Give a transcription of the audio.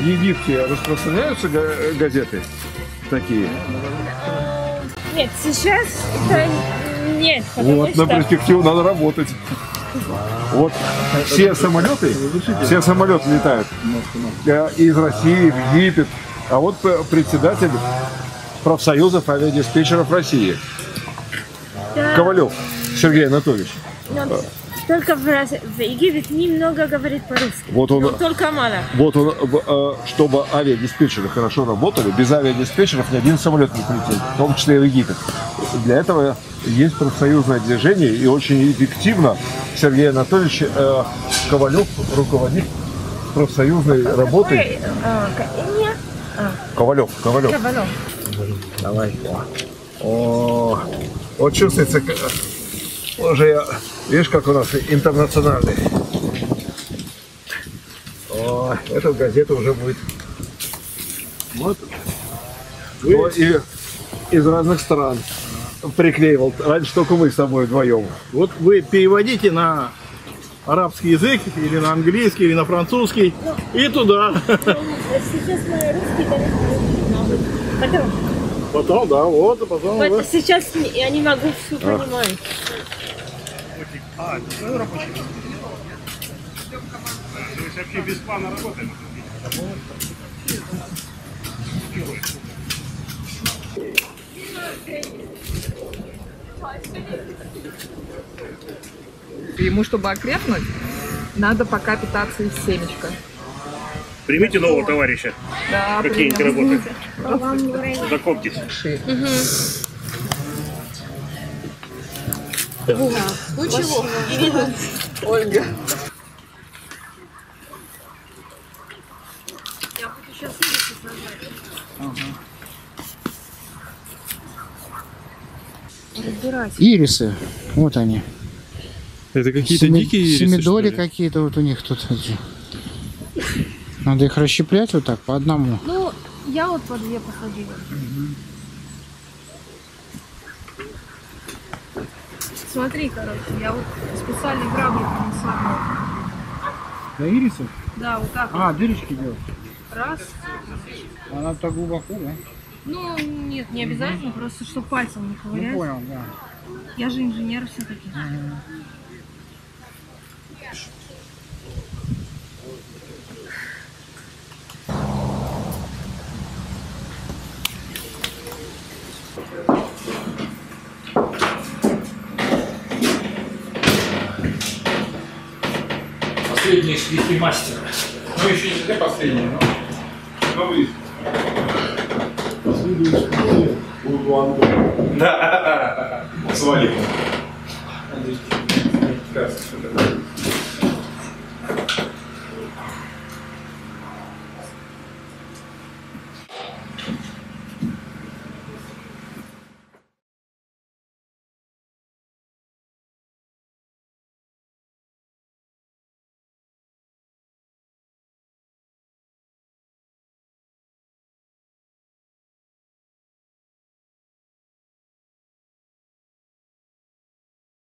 В Египте распространяются газеты такие? Нет, сейчас это нет. Вот, на перспективу надо работать. Вот все самолеты летают из России в Египет. А вот председатель профсоюзов авиадиспетчеров России. Да. Ковалев Сергей Анатольевич. Но только в Египте немного говорит по-русски. Вот он, только мало. Вот он, чтобы авиадиспетчеры хорошо работали, без авиадиспетчеров ни один самолет не полетит, в том числе и в Египет. Для этого есть профсоюзное движение, и очень эффективно Сергей Анатольевич Ковалев руководит профсоюзной работой. Ковалев. Давай. О, вот чувствуется, уже, видишь, как у нас интернациональный. О, эту газету уже будет. Вот. Из разных стран приклеивал. Раньше только мы с тобой вдвоем. Вот вы переводите на арабский язык, или на английский, или на французский, и туда. Сейчас на русский, потом, да, вот, потом. Вот, сейчас я не могу все понимать. То есть вообще без плана работаем. Ему, чтобы окрепнуть, надо пока питаться из семечка. Примите нового товарища. Да, какие-нибудь работы. Закоптись. Ну чего? Ольга. Я хочу сейчас разбирать. Ирисы. Вот они. Это какие-то дикие ирисы? Семидоли какие-то вот у них тут. Надо их расщеплять вот так, по одному. Ну, я вот по две походила. Угу. Смотри, короче, я вот специально грабли принесла. На ирисах? Да, вот так. А, вот. Дырочки делать? Раз. Она так глубоко, да? Ну, нет, не обязательно, просто что пальцем не ковырять. Ну, понял, да. Я же инженер все-таки. Последние штрихи мастера. Ну, еще не последние, но новые. Последние штрихи у Антона. Да, свалил.